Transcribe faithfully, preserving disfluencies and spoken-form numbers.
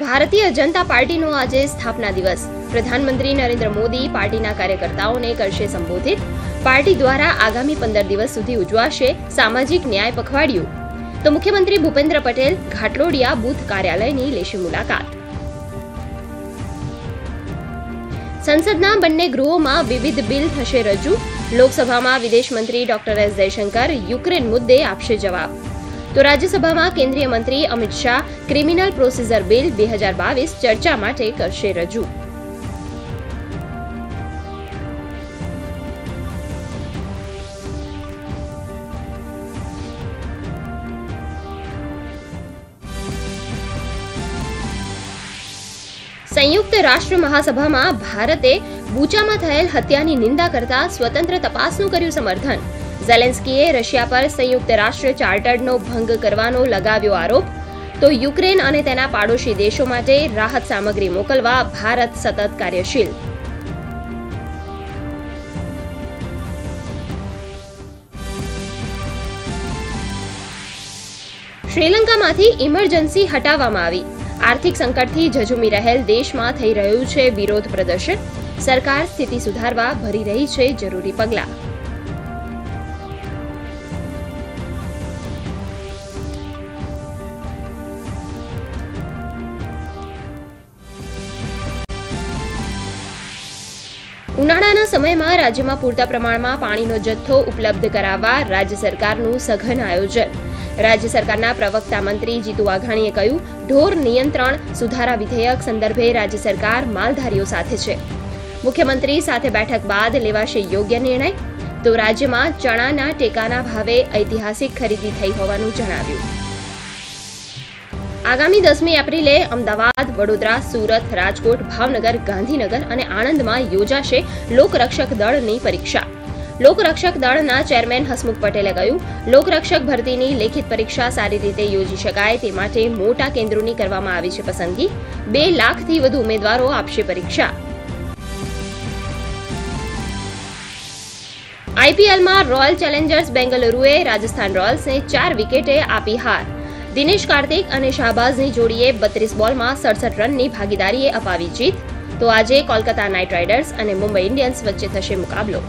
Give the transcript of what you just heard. Bharatiya Janata party no आज स्थापना दिवस। प्रधानमंत्री नरेन्द्र मोदी पार्टी कार्यकर्ताओं ने करशे संबोधित। पार्टी द्वारा आगामी पंदर दिवस सुधी उजवाशे सामाजिक न्याय पखवाडियु। तो मुख्यमंत्री भूपेन्द्र पटेल घाटलोडिया बूथ कार्यालय नी लेशे मुलाकात। संसदना बन्ने गृहोमां विविध बिल थशे रजू। लोकसभामां विदेश मंत्री डॉक्टर एस जयशंकर युक्रेन मुद्दे आपशे जवाब। तो राज्यसभामां केंद्रीय मंत्री Amit Shah criminal procedure bill दो हज़ार बाईस चर्चा माटे करशे रजू। संयुक्त राष्ट्र महासभा में भारते बूचा में थयेल हत्यानी निंदा करता स्वतंत्र तपासनु कर्यु समर्थन। ઝેલેન્સકીએ रशिया पर संयुक्त राष्ट्र चार्टर्डनो भंग करवानो लगाव्यो आरोप। तो यूक्रेन अने तेना पाडोशी देशों माटे राहत सामग्री मोकलवा भारत सतत कार्यशील। श्रीलंका मांथी इमरजन्सी हटावामां आवी। आर्थिक संकट थी झझूमी रहेल देश में थई रह्यु छे विरोध प्रदर्शन। सरकार स्थिति सुधारवा भरी रही छे जरूरी पगला। उनाळाना समयमां राज्यमां पूरता प्रमाणमां पाणीनो जथ्थो उपलब्ध कराववा राज्य सरकारनुं सघन आयोजन। राज्य सरकारना प्रवक्ता मंत्री जीतू वघाणीए कह्युं, ढोर नियंत्रण सुधारा विधेयक संदर्भे राज्य सरकार मालधारीओ साथे छे। मुख्यमंत्री साथे बैठक बाद लेवाशे योग्य निर्णय। तो राज्य में चणाना टेकाना भावे ऐतिहासिक खरीदी थई होवानुं जणाव्युं। आगामी दसमी एप्रिले अमदावाद, वडोदरा, सूरत, राजकोट, भावनगर, गांधीनगर अने आणंदमां योजाशे लोकरक्षक दळनी परीक्षा। लोकरक्षक दळना चेरमेन हसमुख पटेले कह्युं, लोकरक्षक भरतीनी लेखित परीक्षा सारी रीते योजी शकाय ते माटे मोटा केन्द्रोनी करवामां आवी छे पसंदगी। बे लाखथी वधु उमेदवारो आपशे परीक्षा। आईपीएल में रॉयल चेलेंजर्स बेंगलुरुए राजस्थान रॉयल्स ने चार विकेटे आपी हार। दिनेश कार्तिक और शाहबाज़ की जोड़ीए बत्रीस बॉल में सड़सठ रन की भागीदारीए अपावी जीत। तो आज कोलकाता नाइट राइडर्स और मुंबई इंडियंस वच्चे थशे मुकाबलो।